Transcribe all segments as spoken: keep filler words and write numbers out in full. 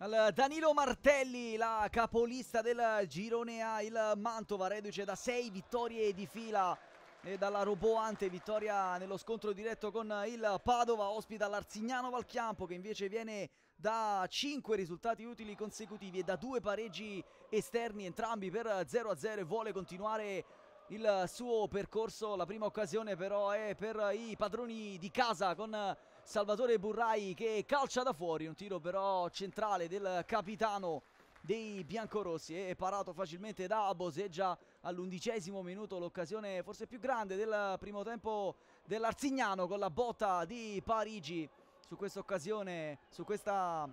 al Danilo Martelli, la capolista del girone A, il Mantova, reduce da sei vittorie di fila e dalla roboante vittoria nello scontro diretto con il Padova, ospita l'Arzignano Valchiampo che invece viene da cinque risultati utili consecutivi e da due pareggi esterni, entrambi per zero a zero, e vuole continuare il suo percorso. La prima occasione però è per i padroni di casa con Salvatore Burrai che calcia da fuori, un tiro però centrale del capitano dei biancorossi e parato facilmente da Boseggia all'undicesimo minuto. L'occasione forse più grande del primo tempo dell'Arzignano con la botta di Parigi su questa occasione, su questa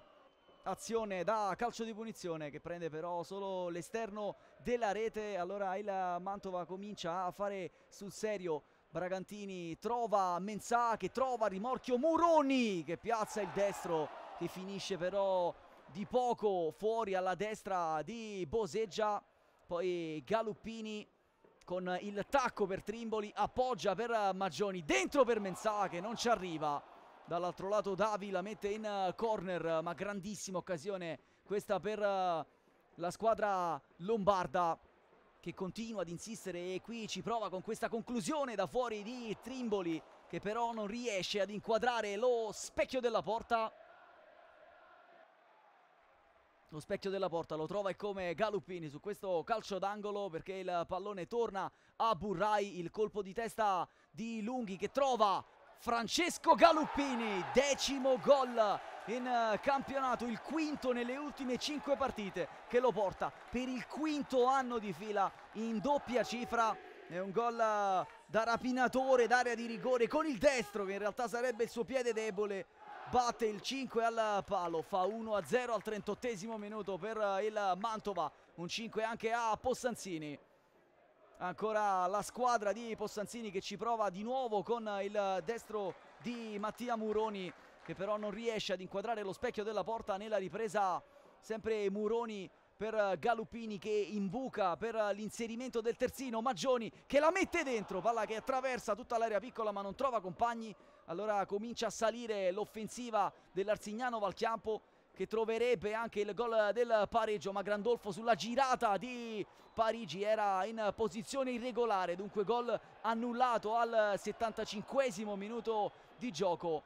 azione da calcio di punizione che prende però solo l'esterno della rete. Allora il Mantova comincia a fare sul serio. Bragantini trova Menza che trova Rimorchio Muroni che piazza il destro che finisce però di poco fuori alla destra di Boseggia. Poi Galuppini con il tacco per Trimboli, appoggia per Maggioni, dentro per Menza che non ci arriva. Dall'altro lato Davi la mette in corner, ma grandissima occasione questa per la squadra lombarda che continua ad insistere e qui ci prova con questa conclusione da fuori di Trimboli che però non riesce ad inquadrare lo specchio della porta. Lo specchio della porta lo trova e come Galuppini su questo calcio d'angolo, perché il pallone torna a Burrai, il colpo di testa di Lunghi che trova Francesco Galuppini, decimo gol in campionato, il quinto nelle ultime cinque partite, che lo porta per il quinto anno di fila in doppia cifra. È un gol da rapinatore d'area di rigore con il destro che in realtà sarebbe il suo piede debole. Batte il cinque al palo, fa uno a zero al trentotto minuto per il Mantova, un cinque anche a Possanzini. Ancora la squadra di Possanzini che ci prova di nuovo con il destro di Mattia Muroni che però non riesce ad inquadrare lo specchio della porta. Nella ripresa sempre Muroni per Galuppini che imbuca per l'inserimento del terzino, Maggioni che la mette dentro, palla che attraversa tutta l'area piccola ma non trova compagni. Allora comincia a salire l'offensiva dell'Arzignano Valchiampo che troverebbe anche il gol del pareggio, ma Grandolfo sulla girata di Parigi era in posizione irregolare, dunque gol annullato al settantacinquesimo minuto di gioco.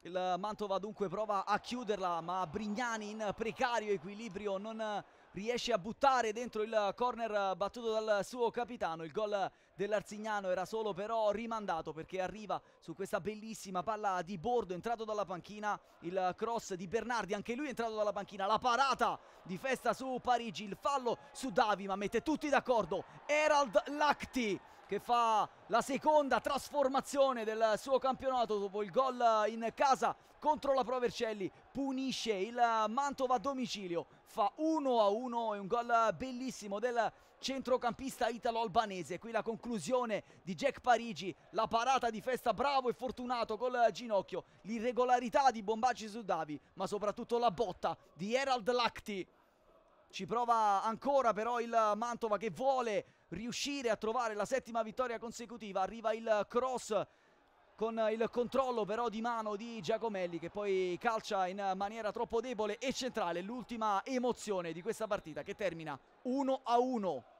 Il Mantova dunque prova a chiuderla, ma Brignani in precario equilibrio non riesce a buttare dentro il corner battuto dal suo capitano. Il gol dell'Arzignano era solo però rimandato perché arriva su questa bellissima palla di bordo, entrato dalla panchina, il cross di Bernardi, anche lui entrato dalla panchina, la parata di Festa su Parigi, il fallo su Davi, ma mette tutti d'accordo Erald Lacti che fa la seconda trasformazione del suo campionato dopo il gol in casa contro la Pro Vercelli. Punisce il Mantova a domicilio, fa uno a uno e un gol bellissimo del centrocampista italo-albanese. Qui la conclusione di Jack Parigi, la parata di Festa, bravo e fortunato col ginocchio, l'irregolarità di Bombaci su Davi, ma soprattutto la botta di Erald Lacti. Ci prova ancora però il Mantova che vuole riuscire a trovare la settima vittoria consecutiva. Arriva il cross con il controllo però di mano di Giacomelli che poi calcia in maniera troppo debole e centrale. L'ultima emozione di questa partita che termina uno a uno.